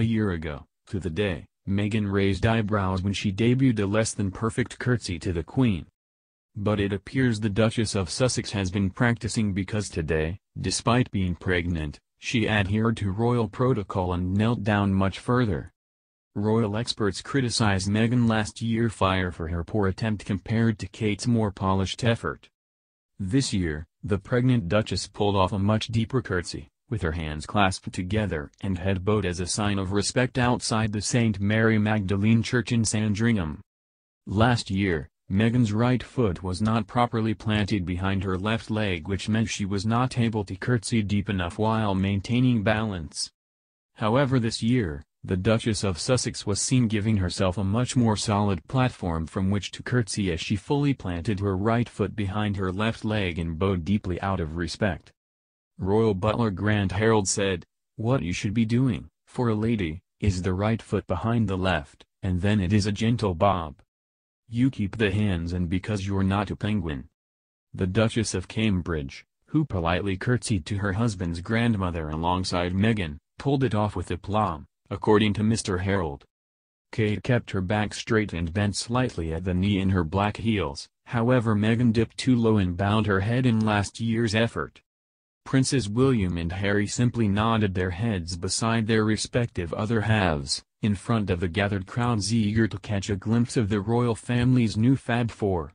A year ago, to the day, Meghan raised eyebrows when she debuted a less-than-perfect curtsy to the Queen. But it appears the Duchess of Sussex has been practicing because today, despite being pregnant, she adhered to royal protocol and knelt down much further. Royal experts criticized Meghan last year's fire for her poor attempt compared to Kate's more polished effort. This year, the pregnant Duchess pulled off a much deeper curtsy, with her hands clasped together and head bowed as a sign of respect outside the St. Mary Magdalene Church in Sandringham. Last year, Meghan's right foot was not properly planted behind her left leg, which meant she was not able to curtsy deep enough while maintaining balance. However, this year, the Duchess of Sussex was seen giving herself a much more solid platform from which to curtsy as she fully planted her right foot behind her left leg and bowed deeply out of respect. Royal butler Grant Harold said, "What you should be doing, for a lady, is the right foot behind the left, and then it is a gentle bob. You keep the hands in because you're not a penguin." The Duchess of Cambridge, who politely curtsied to her husband's grandmother alongside Meghan, pulled it off with aplomb, according to Mr. Harold. Kate kept her back straight and bent slightly at the knee in her black heels, however Meghan dipped too low and bowed her head in last year's effort. Princes William and Harry simply nodded their heads beside their respective other halves, in front of the gathered crowds eager to catch a glimpse of the royal family's new Fab Four.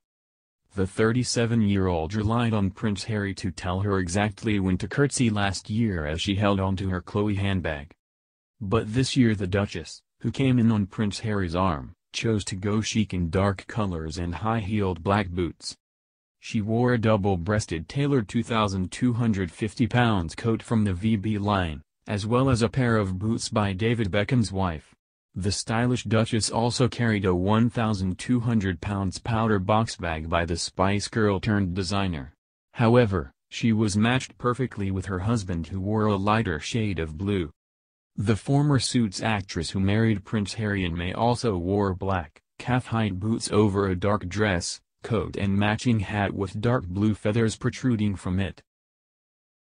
The 37-year-old relied on Prince Harry to tell her exactly when to curtsy last year as she held onto her Chloe handbag. But this year the Duchess, who came in on Prince Harry's arm, chose to go chic in dark colors and high-heeled black boots. She wore a double-breasted tailored 2,250-pound coat from the VB line, as well as a pair of boots by David Beckham's wife. The stylish Duchess also carried a 1,200-pound powder box bag by the Spice Girl turned designer. However, she was matched perfectly with her husband, who wore a lighter shade of blue. The former Suits actress who married Prince Harry in May also wore black, calf-high boots over a dark dress, coat and matching hat with dark blue feathers protruding from it.